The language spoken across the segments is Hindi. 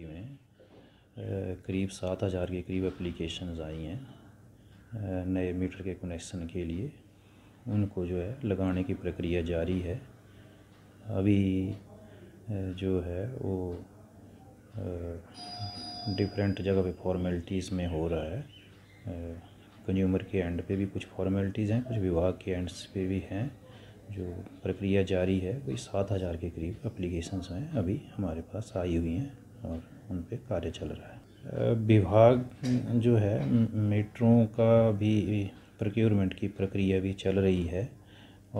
टी में करीब 7,000 के करीब एप्लीकेशंस आई हैं नए मीटर के कनेक्शन के लिए। उनको जो है लगाने की प्रक्रिया जारी है। अभी जो है वो डिफरेंट जगह पे फॉर्मेलिटीज़ में हो रहा है। कंज्यूमर के एंड पे भी कुछ फॉर्मेलिटीज़ हैं, कुछ विभाग के एंड्स पे भी हैं। जो प्रक्रिया जारी है कोई 7,000 के करीब एप्लीकेशंस हैं अभी हमारे पास आई हुई हैं और उन पे कार्य चल रहा है। विभाग जो है मीटरों का भी प्रोक्योरमेंट की प्रक्रिया भी चल रही है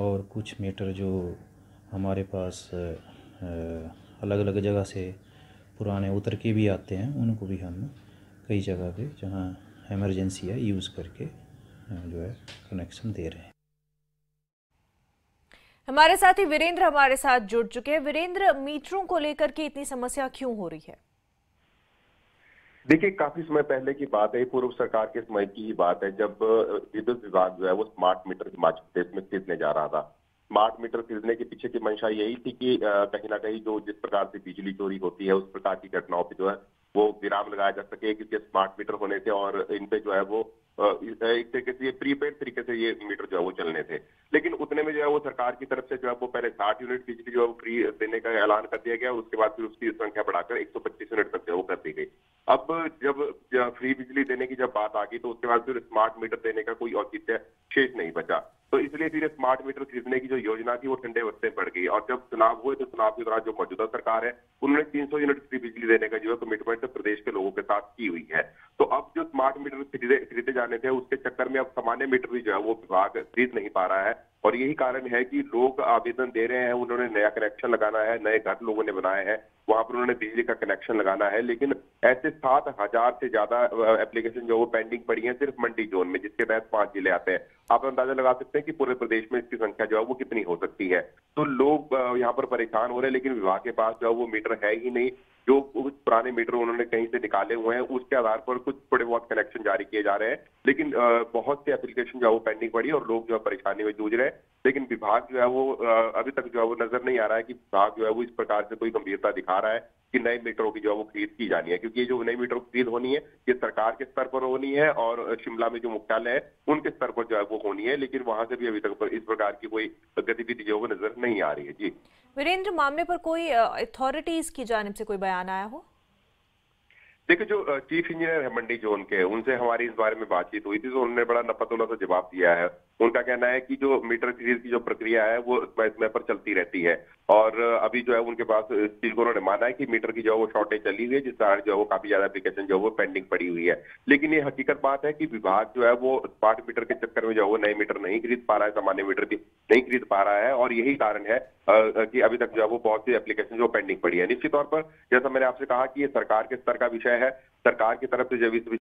और कुछ मीटर जो हमारे पास अलग अलग जगह से पुराने उतर के भी आते हैं उनको भी हम कई जगह पे जहाँ इमरजेंसी है यूज़ करके जो है कनेक्शन दे रहे हैं। हमारे साथ ही वीरेंद्र हमारे साथ जुड़ चुके हैं। वीरेंद्र, मीटरों को लेकर के इतनी समस्या क्यों हो रही है? देखिए, काफी समय पहले की बात है, पूर्व सरकार के समय की ही बात है, जब विद्युत विभाग जो है वो स्मार्ट मीटर हिमाचल प्रदेश में खरीदने जा रहा था। स्मार्ट मीटर खरीदने के पीछे की मंशा यही थी कि कहीं ना कहीं जो जिस प्रकार से बिजली चोरी होती है उस प्रकार की घटनाओं पर जो है वो विराम लगाया जा सके, क्योंकि स्मार्ट मीटर होने थे और इन पे जो है वो एक तरीके से ये प्रीपेड तरीके से ये मीटर जो है वो चलने थे। लेकिन उतने में जो है वो सरकार की तरफ से जो है वो पहले 60 यूनिट बिजली जो है वो फ्री देने का ऐलान कर दिया गया। उसके बाद फिर उसकी संख्या बढ़ाकर 125 यूनिट तक जो वो कर दी गई। अब जब फ्री बिजली देने की जब बात आ गई तो उसके बाद फिर स्मार्ट मीटर देने का कोई औचित्य शेष नहीं बचा, तो इसलिए फिर स्मार्ट मीटर खरीदने की जो योजना थी वो ठंडे वस्ते पड़ गई। और जब चुनाव हुए तो चुनाव के दौरान जो मौजूदा सरकार है उन्होंने 300 यूनिट फ्री बिजली देने का जो है कमिटमेंट प्रदेश के लोगों के साथ की हुई है। तो अब जो स्मार्ट मीटर खरीदे जाने थे उसके चक्कर में अब सामान्य मीटर भी जो है वो विभाग खरीद नहीं पा रहा है और यही कारण है कि लोग आवेदन दे रहे हैं, उन्होंने नया कनेक्शन लगाना है, नए घर लोगों ने बनाए हैं वहां पर उन्होंने बिजली का कनेक्शन लगाना है, लेकिन ऐसे 7,000 से ज्यादा एप्लीकेशन जो वो पेंडिंग पड़ी है सिर्फ मंडी जोन में, जिसके तहत 5 जिले आते हैं। आप अंदाजा लगा सकते हैं कि पूरे प्रदेश में इसकी संख्या जो है वो कितनी हो सकती है। तो लोग यहाँ पर परेशान हो रहे हैं, लेकिन विभाग के पास जो है वो मीटर है ही नहीं। जो कुछ पुराने मीटर उन्होंने कहीं से निकाले हुए हैं उसके आधार पर कुछ थोड़े बहुत कनेक्शन जारी किए जा रहे हैं, लेकिन बहुत से एप्लीकेशन जो है वो पेंडिंग पड़ी और लोग जो है परेशानी में जूझ रहे हैं। लेकिन विभाग जो है वो अभी तक जो है वो नजर नहीं आ रहा है कि विभाग जो है वो इस प्रकार से कोई गंभीरता दिखा रहा है कि नए मीटरों की जो है वो खरीद की जानी है, क्योंकि ये जो नए मीटर खरीद होनी है ये सरकार के स्तर पर होनी है और शिमला में जो मुख्यालय है उनके स्तर पर जो है वो होनी है, लेकिन वहां से भी अभी तक इस प्रकार की कोई गतिविधि जो है नजर नहीं आ रही है। जी वीरेंद्र, मामले पर कोई अथॉरिटीज की जानिब से कोई बयान आया हो? देखिए, जो चीफ इंजीनियर है मंडी जोन के, उनसे हमारी इस बारे में बातचीत हुई थी तो उन्होंने बड़ा नपतोला सा जवाब दिया है। उनका कहना है कि जो मीटर खरीद की जो प्रक्रिया है वो समय समय पर चलती रहती है और अभी जो है उनके पास इस चीज को उन्होंने माना है कि मीटर की जो है वो शॉर्टेज चली हुई है, जिस कारण जो है वो काफी ज्यादा एप्लीकेशन जो है वो पेंडिंग पड़ी हुई है। लेकिन ये हकीकत बात है कि विभाग जो है वो स्मार्ट मीटर के चक्कर में जो है वो नए मीटर नहीं खरीद पा रहा है, सामान्य मीटर भी नहीं खरीद पा रहा है और यही कारण है कि अभी तक जो है वो बहुत सी एप्लीकेशन जो पेंडिंग पड़ी है। निश्चित तौर पर जैसा मैंने आपसे कहा कि ये सरकार के स्तर का विषय है, सरकार की तरफ से जब इस